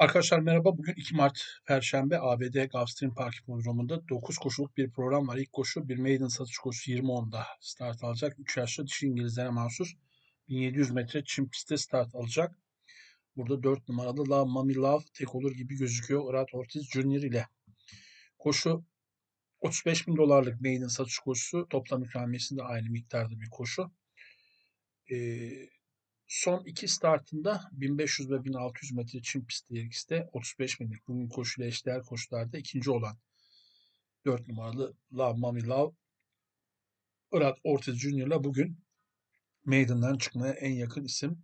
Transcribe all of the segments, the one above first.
Arkadaşlar merhaba. Bugün 2 Mart Perşembe ABD Gulfstream Park Hipodromu'nda 9 koşuluk bir program var. İlk koşu bir maiden satış koşusu 20.10'da start alacak. 3 yaşlı dişi İngilizlere mahsus 1700 metre çim pistte start alacak. Burada 4 numaralı La Mommy Love tek olur gibi gözüküyor Irad Ortiz Junior ile. Koşu 35.000 dolarlık maiden satış koşusu. Toplam ikramiyesinde aynı miktarda bir koşu. Son 2 startında 1500 ve 1600 metre çim pisti ikisinde 35 binlik bugün koşuyla eşdeğer koşularda ikinci olan 4 numaralı La Mommy Love Irad Ortiz Junior'la bugün maiden'dan çıkmaya en yakın isim.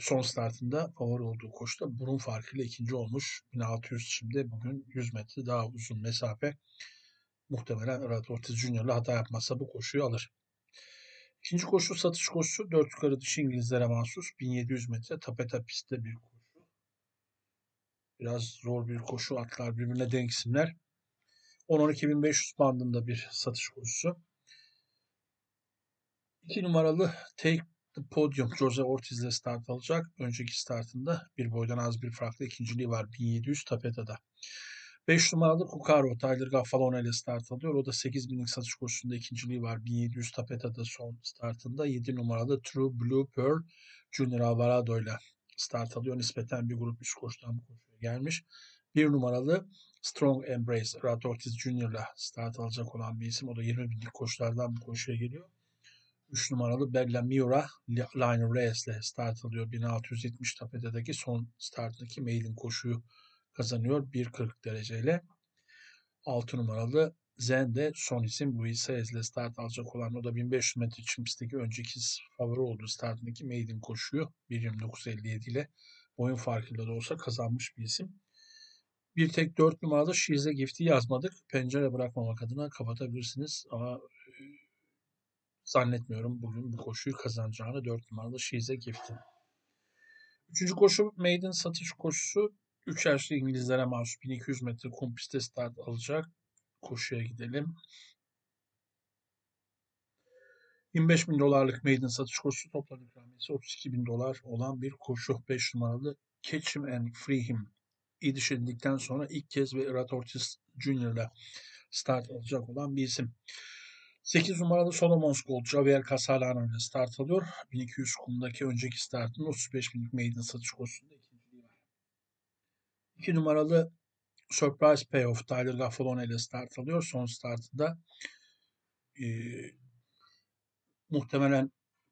Son startında favori olduğu koşuda burun farkıyla ikinci olmuş. 1600 şimdi bugün 100 metre daha uzun mesafe. Muhtemelen Irad Ortiz Junior'la hata yapmazsa bu koşuyu alır. İkinci koşu satış koşusu 4 yukarı dişi İngilizlere mahsus 1700 metre tapeta pistte bir koşu. Biraz zor bir koşu, atlar birbirine denk isimler. 10-12.500 bandında bir satış koşusu. 2 numaralı Take the Podium Jose Ortiz ile start alacak. Önceki startında bir boydan az bir farklı ikinciliği var 1700 tapetada. 5 numaralı Kukaro, Tyler Gaffalione ile start alıyor. O da 8.000'lik satış koşusunda ikinciliği var. 1700 tapetada son startında. 7 numaralı True Blue Pearl, Junior Alvarado ile start alıyor. Nispeten bir grup 3 koşudan bu koşuya gelmiş. 1 numaralı Strong Embrace, Rath Ortiz Junior ile start alacak olan bir isim. O da 20.000'lik koşulardan bu koşuya geliyor. 3 numaralı Bella Miura, Liner Reyes ile start alıyor. 1670 tapetadaki son startındaki maiden koşuyu kazanıyor 1.40 dereceyle. 6 numaralı Zen de son isim Luis Saez ile start alacak olan, o da 1500 metre çim pistteki önceki favori olduğu startındaki maiden koşuyu 1.29.57 ile boyun farkıyla da olsa kazanmış bir isim. Bir tek 4 numaralı She's a Gift'i yazmadık. Pencere bırakmamak adına kapatabilirsiniz ama zannetmiyorum bugün bu koşuyu kazanacağını 4 numaralı She's a Gift'i. 3. koşu maiden satış koşusu. 3 yaşlı İngilizlere mahsus 1200 metre kum pistte start alacak. Koşuya gidelim. 25.000 dolarlık maiden satış koşusu, toplam ikramiyesi 32.000 dolar olan bir koşu. 5 numaralı Catch him and free him. İyi düşündükten sonra ilk kez ve Irad Ortiz Junior'la start alacak olan bir isim. 8 numaralı Solomon's Gold, Javier Casalano ile start alıyor. 1200 kumdaki önceki startının 35.000'lik maiden satış koşusunda 2 numaralı Surprise Payoff, Tyler Gaffalione ile start alıyor. Son startında muhtemelen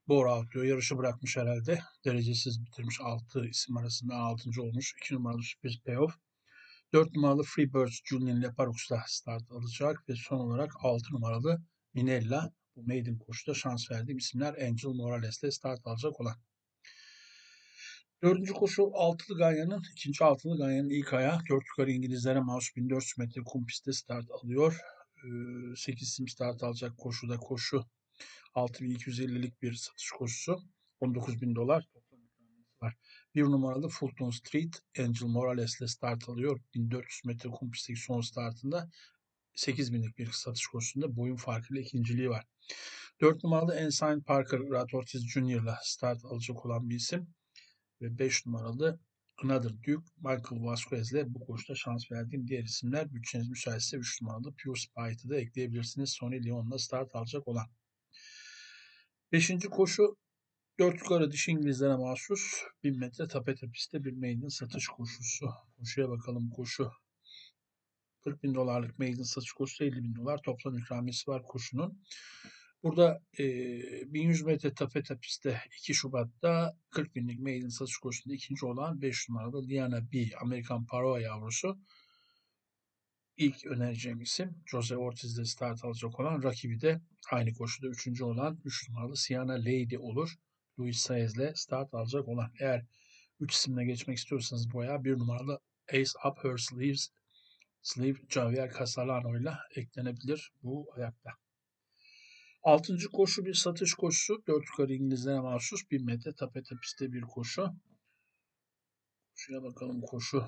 bora atlıyor. Yarışı bırakmış herhalde. Derecesiz bitirmiş. 6 isim arasında 6. olmuş. 2 numaralı Surprise Payoff. 4 numaralı Freebirds Junior ile Parox'la start alacak. Ve son olarak 6 numaralı Minella. Bu maiden koşuda şans verdiğim isimler Angel Morales ile start alacak olan. 4. koşu ikinci altılı Ganyan'ın ilk ayağı. 4 yukarı İngilizlere mahsus 1400 metre kum pistte start alıyor. 8 isim start alacak koşuda. Koşu 6.250'lik bir satış koşusu. 19.000 dolar var. 1 numaralı Fulton Street, Angel Morales ile start alıyor. 1400 metre kum pistteki son startında 8.000'lik bir satış koşusunda boyun farkıyla ikinciliği var. 4 numaralı Ensign Parker, Rath Ortiz Junior ile start alacak olan bir isim. Ve 5 numaralı Another Duke, Michael Vasquez ile bu koşuda şans verdiğim diğer isimler. Bütçeniz müsaitse 3 numaralı Pure Spite'ı da ekleyebilirsiniz. Sonny Leon ile start alacak olan. 5. koşu 4 yukarı dişi İngilizlere mahsus 1000 metre tapete pistte bir maiden satış koşusu. Koşuya bakalım koşu. 40.000 dolarlık maiden satış koşusu, 50.000 dolar toplam ikramiyesi var koşunun. Burada 1100 metre tapeta pistte 2 Şubat'ta 40.000'lik maiden satış koşusunda ikinci olan 5 numaralı Diana B, Amerikan Paroa yavrusu. İlk önereceğim isim Jose Ortiz'de start alacak olan, rakibi de aynı koşuda 3. olan 3 numaralı Sianna Lady olur. Luis Saez'le start alacak olan. Eğer 3 isimle geçmek istiyorsanız boya 1 numaralı Ace Up Her Sleeves, Javier Casalano ile eklenebilir bu ayakta. 6. koşu bir satış koşusu. 4 yukarı İngilizlere mahsus 1000 metre tapete pistte bir koşu. Şuraya bakalım koşu.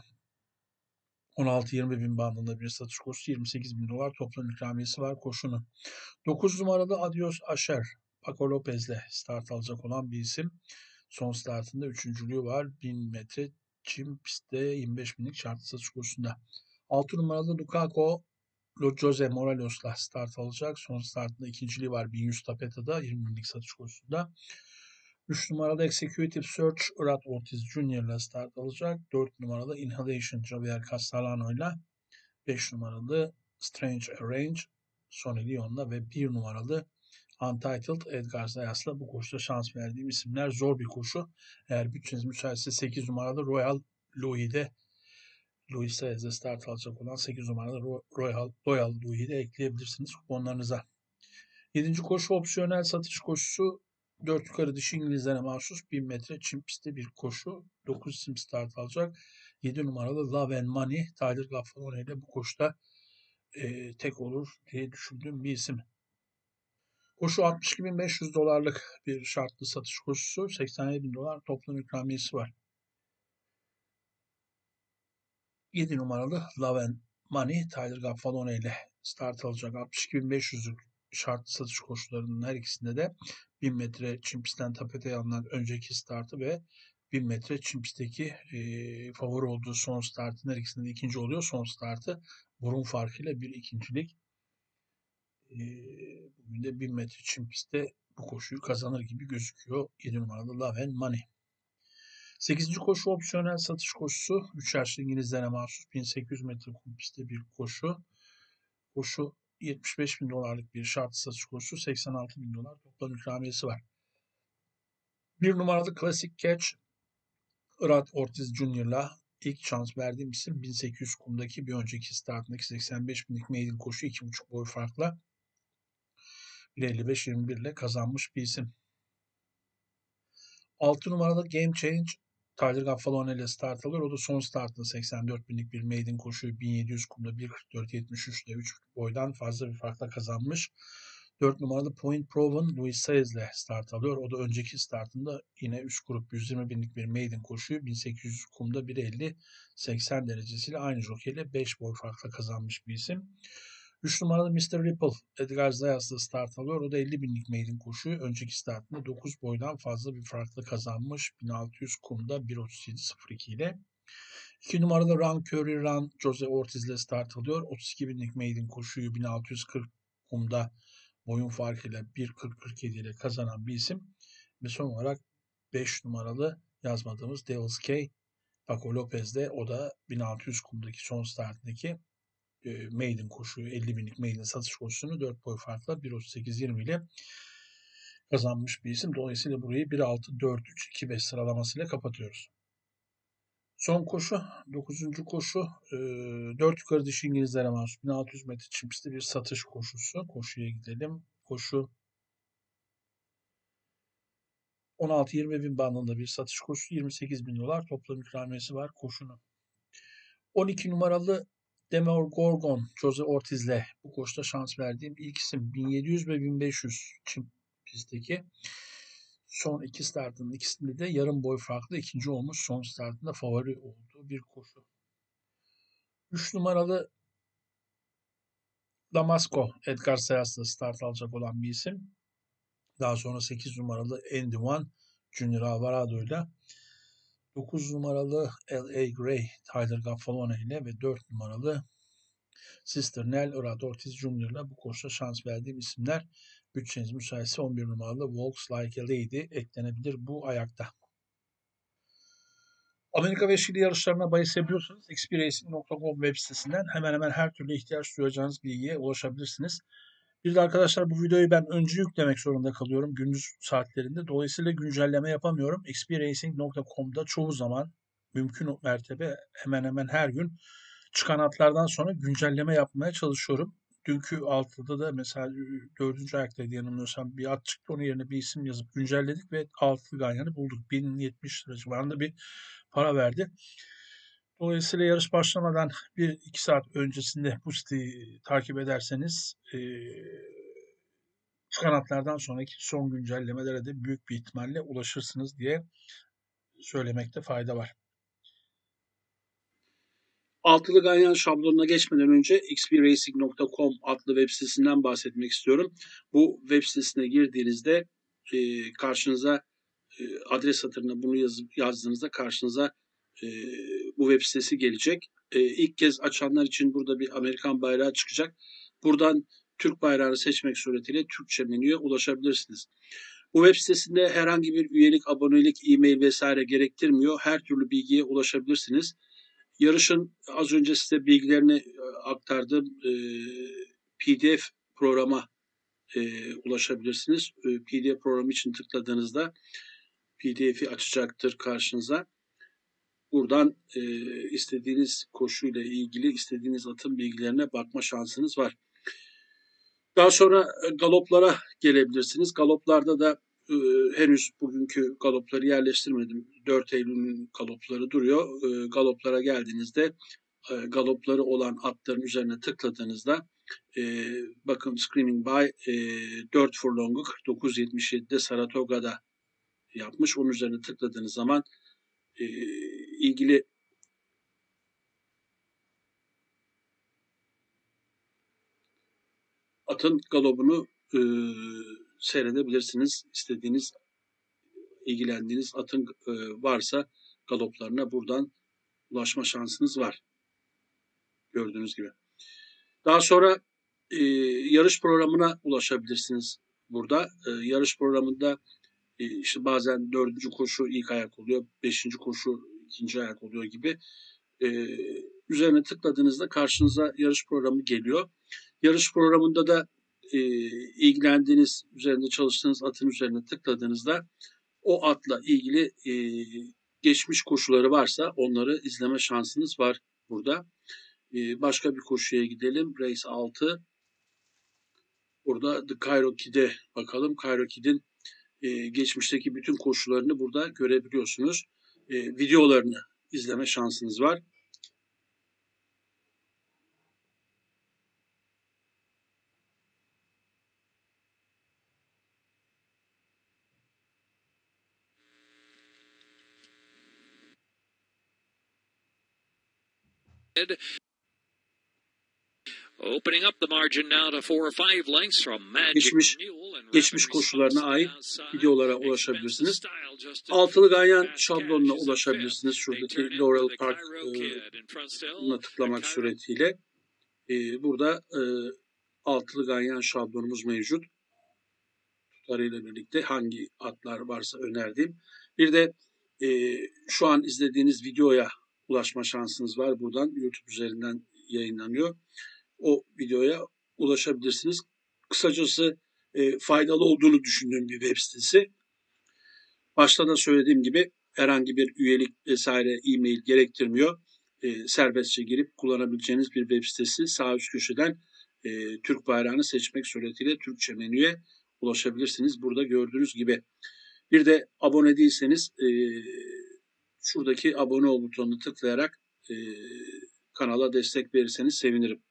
16-20 bin bandında bir satış koşusu. 28.000 dolar toplam ikramiyesi var koşunun. 9 numaralı Adios Asher, Paco Lopez ile start alacak olan bir isim. Son startında 3.lüğü var. 1000 metre Çin pistte 25 binlik şartlı satış kursunda. 6 numaralı Lukaku Jose Morales'la start alacak. Son startında ikinciliği var. 1100 tapetada 20 binlik satış kursunda. 3 numaralı Executive Search Irad Ortiz Junior'la start alacak. 4 numaralı Inhalation Javier Casalano'yla. 5 numaralı Strange Arrange Sonny Leon'la ve 1 numaralı Untitled Edgar Zayas'la bu koşuda şans verdiğim isimler. Zor bir koşu. Eğer bütçeniz müsaitse 8 numaralı Royal Louis'de Luis Saez'e start alacak olan 8 numaralı Royal Louis'de ekleyebilirsiniz kuponlarınıza. 7. koşu opsiyonel satış koşusu. 4 yukarı dişi İngilizlere mahsus 1000 metre çim pistte bir koşu. 9 isim start alacak. 7 numaralı Love and Money Tyler Gaffalione ile bu koşuda tek olur diye düşündüğüm bir isim. Koşu 62.500 dolarlık bir şartlı satış koşusu. 87.000 dolar toplam ikramiyesi var. 7 numaralı Love and Money Tyler Gaffalione ile start alacak. 62.500 şartlı satış koşularının her ikisinde de 1000 metre çim pistten tapeteye alınan önceki startı ve 1000 metre çim pistteki favori olduğu son startın her ikisinde de ikinci oluyor. Son startı burun farkıyla bir ikincilik. Bugün de 1000 metre çim pistte bu koşuyu kazanır gibi gözüküyor. 7 numaralı Love and Money. 8. koşu opsiyonel satış koşusu. 3 yaşlı İngilizlere mahsus 1800 metre kum pistte bir koşu. Koşu 75.000 dolarlık bir şartlı satış koşusu. 86.000 dolar toplam ikramiyesi var. 1 numaralı Classic Catch Rath Ortiz Junior'la ilk şans verdiğim isim 1800 kumdaki bir önceki startındaki 85 binlik maiden koşu 2.5 boy farkla 1.55-21 ile kazanmış bir isim. 6 numaralı Game Change Tyler Gaffalone ile start alır. O da son startında 84 binlik bir maiden koşuyu 1700 kumda 1.44-73 ile 3 boydan fazla bir farkla kazanmış. 4 numaralı Point Proven Luis Saez ile start alıyor. O da önceki startında yine 3 grup 120 binlik bir maiden koşuyu 1800 kumda 1.50-80 derecesiyle aynı jokeyle 5 boy farkla kazanmış bir isim. 3 numaralı Mr. Ripple Edgar Zayas ile start alıyor. O da 50 binlik maiden koşuyu önceki startında 9 boydan fazla bir farkla kazanmış. 1600 kumda 1.37-02 ile. 2 numaralı Run Curry Run Jose Ortiz ile start alıyor. 32 binlik maiden koşuyu 1640 kumda boyun farkıyla 1.40-47 ile kazanan bir isim. Ve son olarak 5 numaralı yazmadığımız Devil's K. Paco Lopez de o da 1600 kumdaki son startındaki maiden koşuyu 50 binlik maiden satış koşusunu 4 boy farkla 1.38-20 ile kazanmış bir isim. Dolayısıyla burayı 1.6-4-3-2-5 sıralamasıyla kapatıyoruz. Son koşu 9. koşu 4 yukarı dişi İngilizlere mahsus 1600 metre çim pistte bir satış koşusu. Koşuya gidelim. Koşu 16-20 bin bandında bir satış koşusu. 28 bin dolar toplam ikramiyesi var koşunun. 12 numaralı Demor Gorgon Jose Ortiz'le bu koşuda şans verdiğim ilk isim 1700 ve 1500 çim pistteki. Son iki startının ikisinde de yarım boy farklı ikinci olmuş. Son startında favori olduğu bir koşu. 3 numaralı Damasco Edgar Zayas'la start alacak olan bir isim. Daha sonra 8 numaralı Andy One Junior Alvarado'yla 9 numaralı L.A. Gray Tyler Gaffalone ile ve 4 numaralı Sister Nell Irad Ortiz Junior'la bu koşuda şans verdiğim isimler. Bütçeniz müsaitse 11 numaralı Walks Like a Lady eklenebilir bu ayakta. Amerika ve Şili yarışlarına bahis yapıyorsanız xpracing.com web sitesinden hemen hemen her türlü ihtiyaç duyacağınız bilgiye ulaşabilirsiniz. Bir de arkadaşlar bu videoyu ben önce yüklemek zorunda kalıyorum gündüz saatlerinde. Dolayısıyla güncelleme yapamıyorum. xpracing.com'da çoğu zaman mümkün mertebe hemen hemen her gün çıkan atlardan sonra güncelleme yapmaya çalışıyorum. Dünkü altıda da mesela 4. ayaktaydı yanılmıyorsam bir at çıktı. Onun yerine bir isim yazıp güncelledik ve altı ganyanı bulduk. 1070 lira civarında bir para verdi. Dolayısıyla yarış başlamadan 1-2 saat öncesinde bu siteyi takip ederseniz çıkan atlardan sonraki son güncellemelere de büyük bir ihtimalle ulaşırsınız diye söylemekte fayda var. Altılı ganyan şablonuna geçmeden önce xpracing.com adlı web sitesinden bahsetmek istiyorum. Bu web sitesine girdiğinizde karşınıza adres satırına bunu yazdığınızda karşınıza bu web sitesi gelecek. İlk kez açanlar için burada bir Amerikan bayrağı çıkacak. Buradan Türk bayrağını seçmek suretiyle Türkçe menüye ulaşabilirsiniz. Bu web sitesinde herhangi bir üyelik, abonelik, e-mail vesaire gerektirmiyor. Her türlü bilgiye ulaşabilirsiniz. Yarışın az önce size bilgilerini aktardığım PDF programa ulaşabilirsiniz. PDF programı için tıkladığınızda PDF'i açacaktır karşınıza. Buradan istediğiniz koşuyla ilgili istediğiniz atın bilgilerine bakma şansınız var. Daha sonra galoplara gelebilirsiniz. Galoplarda da henüz bugünkü galopları yerleştirmedim. 4 Eylül'ün galopları duruyor. Galoplara geldiğinizde galopları olan atların üzerine tıkladığınızda bakın Screaming By 4 furlong'u 49.77'de Saratoga'da yapmış. Onun üzerine tıkladığınız zaman ilgili atın galobunu seyredebilirsiniz. İstediğiniz, ilgilendiğiniz atın varsa galoplarına buradan ulaşma şansınız var. Gördüğünüz gibi. Daha sonra yarış programına ulaşabilirsiniz burada. Yarış programında işte bazen 4. koşu ilk ayak oluyor, 5. koşu 2. ayak oluyor gibi. Üzerine tıkladığınızda karşınıza yarış programı geliyor. Yarış programında da ilgilendiğiniz, üzerinde çalıştığınız atın üzerine tıkladığınızda o atla ilgili geçmiş koşuları varsa onları izleme şansınız var burada. Başka bir koşuya gidelim. Race 6. Burada The Cairo Kid'e bakalım. Cairo Kid'in geçmişteki bütün koşularını burada görebiliyorsunuz. Videolarını izleme şansınız var. Opening up the margin now to 4 or 5 lengths from Magic Mule and geçmiş koşularına ait videolara ulaşabilirsiniz. Altılı ganyan şablonuna ulaşabilirsiniz. Şuradaki Laurel Park'ına tıklamak suretiyle. Burada altılı ganyan şablonumuz mevcut. Tutarıyla birlikte hangi atlar varsa önerdiğim. Bir de şu an izlediğiniz videoya ulaşma şansınız var. Buradan YouTube üzerinden yayınlanıyor. O videoya ulaşabilirsiniz. Kısacası faydalı olduğunu düşündüğüm bir web sitesi. Başta da söylediğim gibi herhangi bir üyelik vesaire e-mail gerektirmiyor. Serbestçe girip kullanabileceğiniz bir web sitesi. Sağ üst köşeden Türk bayrağını seçmek suretiyle Türkçe menüye ulaşabilirsiniz. Burada gördüğünüz gibi. Bir de abone değilseniz şuradaki abone ol butonunu tıklayarak kanala destek verirseniz sevinirim.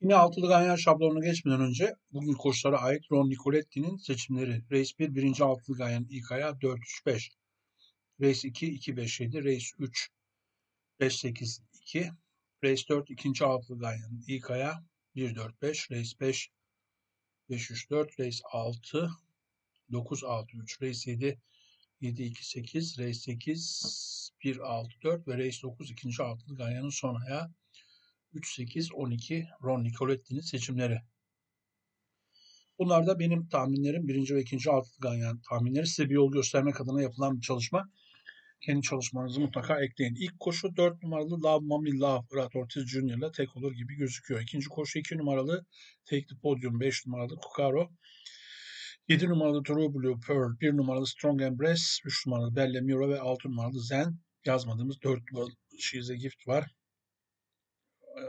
Yine altılı ganyan şablonuna geçmeden önce bugün koşulara ait Ron Nicoletti'nin seçimleri. Race 1, 1. altılı ganyan ilk ayağı 4-3-5. Race 2, 2-5-7. Race 3, 5-8-2. Race 4, 2. altılı ganyan ilk ayağı 1-4-5. Race 5, 5-3-4. Race 6, 9-6-3. Race 7, 7-2-8, Race 8, 1-6-4 ve Race 9, ikinci altılı ganyanın son ayağı 3-8-12 Ron Nicoletti'nin seçimleri. Bunlar da benim tahminlerim. Birinci ve ikinci altılı ganyan tahminleri. Size bir yol göstermek adına yapılan bir çalışma. Kendi çalışmanızı mutlaka ekleyin. İlk koşu 4 numaralı Love Mommy Love, Rath Ortiz Junior'la tek olur gibi gözüküyor. İkinci koşu 2 numaralı Take the Podium, 5 numaralı Kukaro. 7 numaralı True Blue Pearl, 1 numaralı Strong Embrace, 3 numaralı Belle Mura ve 6 numaralı Zen. Yazmadığımız 4 numaralı She's a Gift var.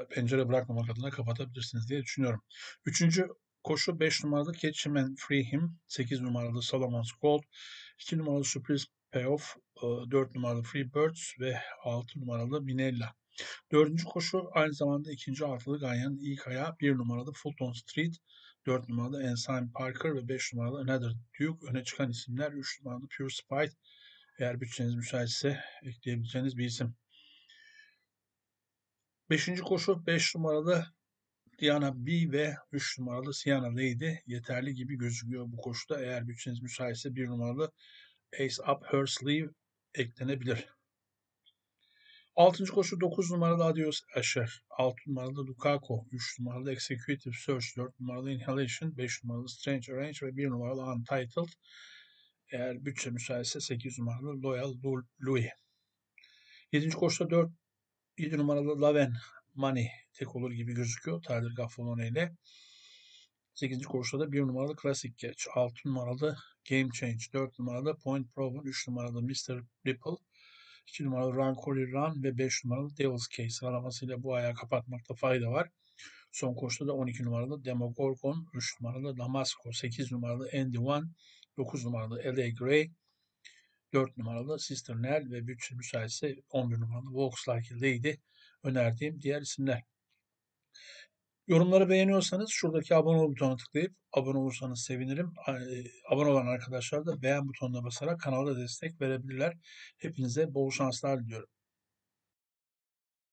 Pencere bırakmamak adına kapatabilirsiniz diye düşünüyorum. 3. koşu 5 numaralı Catch him and free him, 8 numaralı Solomon's Gold, 2 numaralı surprise payoff, 4 numaralı Freebirds ve 6 numaralı Minella. 4. koşu aynı zamanda 2. altılı ganyanın ilk ayağı 1 numaralı Fulton Street, 4 numaralı Ensign Parker ve 5 numaralı Another Duke. Öne çıkan isimler 3 numaralı Pure Spite. Eğer bütçeniz müsaitse ekleyebileceğiniz bir isim. 5. koşu 5 numaralı Diana B ve 3 numaralı Sianna Lady yeterli gibi gözüküyor bu koşuda. Eğer bütçeniz müsaitse 1 numaralı Ace Up Her Sleeves eklenebilir. 6. koşu 9 numaralı Adios Asher, 6 numaralı Kukaro, 3 numaralı Executive Search, 4 numaralı Inhalation, 5 numaralı Strange Arrange ve 1 numaralı Untitled. Eğer bütçe müsaitse 8 numaralı Loyal Louis. 7. koşuda 7 numaralı Love and Money tek olur gibi gözüküyor Tyler Gaffalione ile. 8. koşuda da 1 numaralı Classic Catch, 6 numaralı Game Change, 4 numaralı Point Proven, 3 numaralı Mr. Ripple, 2 numaralı Run Corey Run ve 5 numaralı Devil's Case sıralamasıyla bu ayağı kapatmakta fayda var. Son koşuda da 12 numaralı Demogorgon, 3 numaralı Damasco, 8 numaralı Andy One, 9 numaralı L.A. Gray, 4 numaralı Sister Nell ve bütçe müsaitse 11 numaralı Walks Like a Lady önerdiğim diğer isimler. Yorumları beğeniyorsanız şuradaki abone ol butonuna tıklayıp abone olursanız sevinirim. Abone olan arkadaşlar da beğen butonuna basarak kanala destek verebilirler. Hepinize bol şanslar diliyorum.